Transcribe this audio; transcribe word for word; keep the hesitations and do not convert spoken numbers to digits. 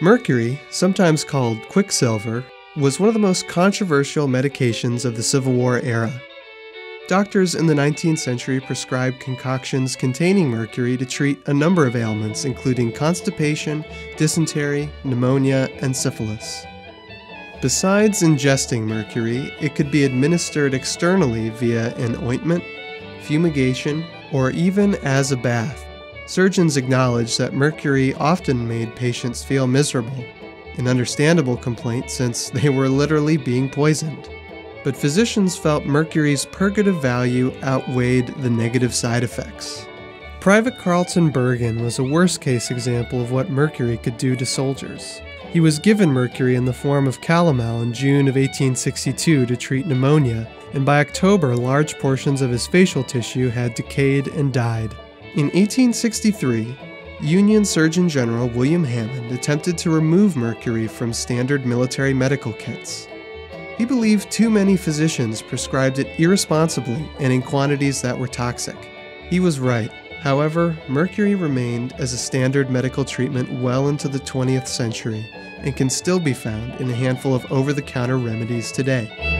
Mercury, sometimes called quicksilver, was one of the most controversial medications of the Civil War era. Doctors in the nineteenth century prescribed concoctions containing mercury to treat a number of ailments, including constipation, dysentery, pneumonia, and syphilis. Besides ingesting mercury, it could be administered externally via an ointment, fumigation, or even as a bath. Surgeons acknowledged that mercury often made patients feel miserable, an understandable complaint since they were literally being poisoned. But physicians felt mercury's purgative value outweighed the negative side effects. Private Carlton Bergen was a worst-case example of what mercury could do to soldiers. He was given mercury in the form of calomel in June of eighteen sixty-two to treat pneumonia, and by October large portions of his facial tissue had decayed and died. In eighteen sixty-three, Union Surgeon General William Hammond attempted to remove mercury from standard military medical kits. He believed too many physicians prescribed it irresponsibly and in quantities that were toxic. He was right. However, mercury remained as a standard medical treatment well into the twentieth century and can still be found in a handful of over-the-counter remedies today.